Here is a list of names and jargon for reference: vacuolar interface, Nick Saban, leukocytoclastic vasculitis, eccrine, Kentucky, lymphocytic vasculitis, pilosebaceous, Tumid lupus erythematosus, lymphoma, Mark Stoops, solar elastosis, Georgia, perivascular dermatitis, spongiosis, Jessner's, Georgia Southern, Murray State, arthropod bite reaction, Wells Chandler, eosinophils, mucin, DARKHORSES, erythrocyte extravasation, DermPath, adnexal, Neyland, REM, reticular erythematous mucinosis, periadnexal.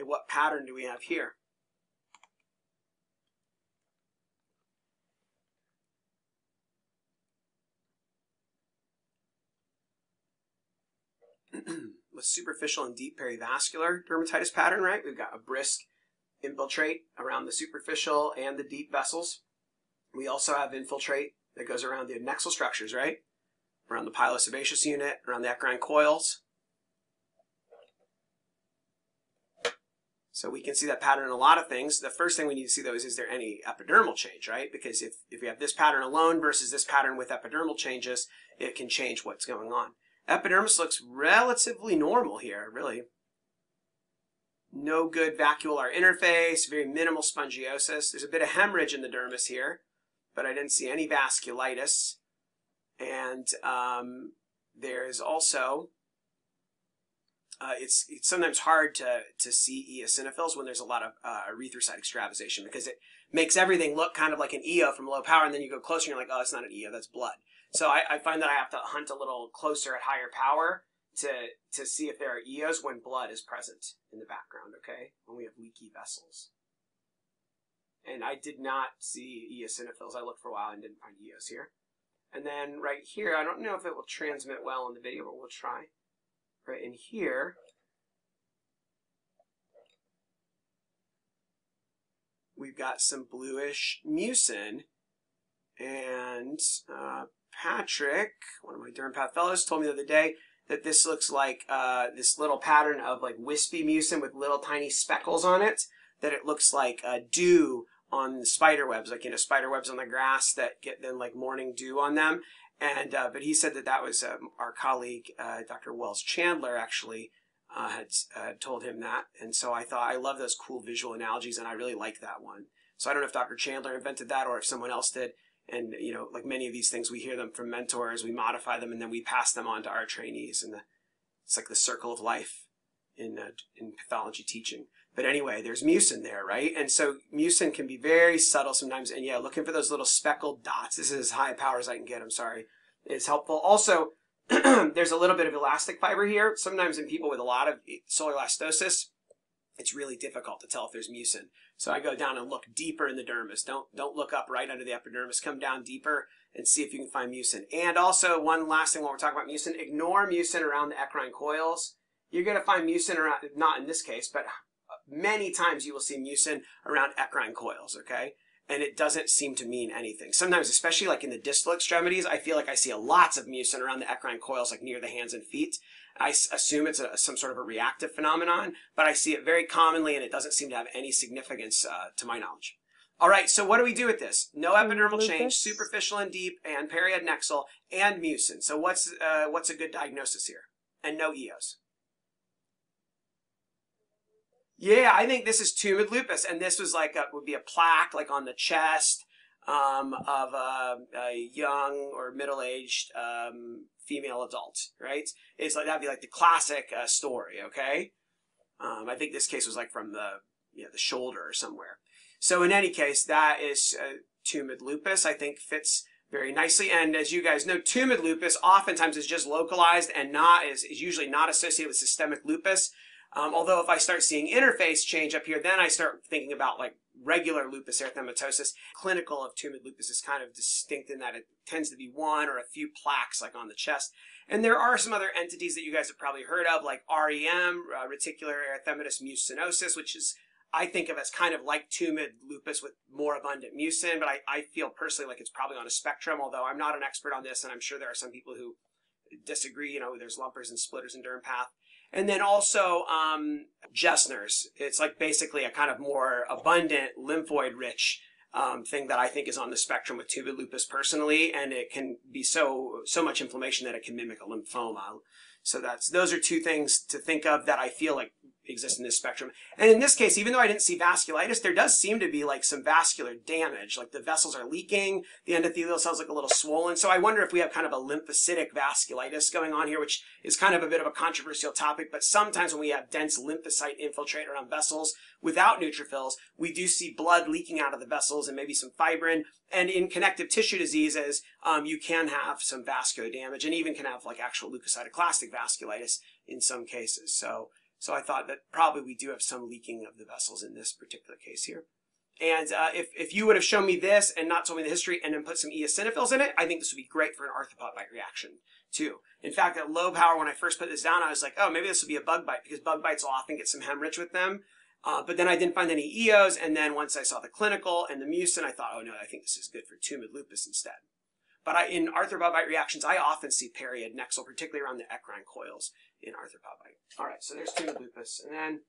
Okay, what pattern do we have here? With superficial and deep perivascular dermatitis pattern, right? We've got a brisk infiltrate around the superficial and the deep vessels. We also have infiltrate that goes around the adnexal structures, right? Around the pilosebaceous unit, around the eccrine coils. So we can see that pattern in a lot of things. The first thing we need to see, though, is there any epidermal change, right? Because if we have this pattern alone versus this pattern with epidermal changes, it can change what's going on. Epidermis looks relatively normal here, really. No good vacuolar interface, very minimal spongiosis. There's a bit of hemorrhage in the dermis here, but I didn't see any vasculitis. And there is also, it's sometimes hard to see eosinophils when there's a lot of erythrocyte extravasation, because it makes everything look kind of like an EO from low power, and then you go closer and you're like, oh, it's not an EO, that's blood. So I find that I have to hunt a little closer at higher power to see if there are EOs when blood is present in the background, okay? When we have leaky vessels. And I did not see eosinophils. I looked for a while and didn't find EOs here. And then right here, I don't know if it will transmit well in the video, but we'll try. Right in here, we've got some bluish mucin. And Patrick, one of my DermPath fellows, told me the other day that this looks like this little pattern of like wispy mucin with little tiny speckles on it, that it looks like dew on spider webs, like, you know, spider webs on the grass that get then like morning dew on them. And but he said that that was our colleague, Dr. Wells Chandler, actually had told him that. And so I thought, I love those cool visual analogies, and I really like that one. So I don't know if Dr. Chandler invented that or if someone else did. And, you know, like many of these things, we hear them from mentors, we modify them, and then we pass them on to our trainees. And it's like the circle of life in pathology teaching. But anyway, there's mucin there, right? And so mucin can be very subtle sometimes. And yeah, looking for those little speckled dots. This is as high a power as I can get, I'm sorry. It's helpful. Also, there's a little bit of elastic fiber here. Sometimes in people with a lot of solar elastosis, it's really difficult to tell if there's mucin. So I go down and look deeper in the dermis. Don't look up right under the epidermis. Come down deeper and see if you can find mucin. And also, one last thing while we're talking about mucin, ignore mucin around the eccrine coils. You're going to find mucin around, not in this case, but many times you will see mucin around eccrine coils, okay? And it doesn't seem to mean anything. Sometimes, especially like in the distal extremities, I feel like I see lots of mucin around the eccrine coils, like near the hands and feet. I assume it's some sort of a reactive phenomenon, but I see it very commonly, and it doesn't seem to have any significance to my knowledge. All right, so what do we do with this? No epidermal change, superficial and deep, and periadnexal, and mucin. So what's a good diagnosis here? And no EOs. Yeah, I think this is tumid lupus, and this was like would be a plaque like on the chest of a young or middle-aged female adult, right? It's like that'd be like the classic story, okay? I think this case was like from the shoulder or somewhere. So in any case, that is tumid lupus. I think fits very nicely, and as you guys know, tumid lupus oftentimes is just localized and is usually not associated with systemic lupus. Although if I start seeing interface change up here, then I start thinking about like regular lupus erythematosus. Clinical of tumid lupus is kind of distinct in that it tends to be one or a few plaques like on the chest. And there are some other entities that you guys have probably heard of, like REM, reticular erythematous mucinosis, which is, I think of as kind of like tumid lupus with more abundant mucin, but I feel personally like it's probably on a spectrum, although I'm not an expert on this, and I'm sure there are some people who disagree. You know, there's lumpers and splitters in DermPath. And then also Jessner's. It's like basically a kind of more abundant, lymphoid-rich thing that I think is on the spectrum with tumid lupus personally, and it can be so much inflammation that it can mimic a lymphoma. So those are two things to think of that I feel like exist in this spectrum. And in this case, even though I didn't see vasculitis, there does seem to be like some vascular damage. Like the vessels are leaking, the endothelial cells look a little swollen. So I wonder if we have kind of a lymphocytic vasculitis going on here, which is kind of a bit of a controversial topic. But sometimes when we have dense lymphocyte infiltrate around vessels without neutrophils, we do see blood leaking out of the vessels and maybe some fibrin. And in connective tissue diseases, you can have some vascular damage and even can have like actual leukocytoclastic vasculitis in some cases. So So I thought that probably we do have some leaking of the vessels in this particular case here. And if you would have shown me this and not told me the history and then put some eosinophils in it, I think this would be great for an arthropod bite reaction too. In fact, at low power, when I first put this down, I was like, oh, maybe this will be a bug bite because bug bites will often get some hemorrhage with them. But then I didn't find any EOs. And then once I saw the clinical and the mucin, I thought, oh no, I think this is good for tumid lupus instead. But in arthropod bite reactions, I often see periadnexal, particularly around the eccrine coils in arthropod bite. All right, so there's tumid lupus. And then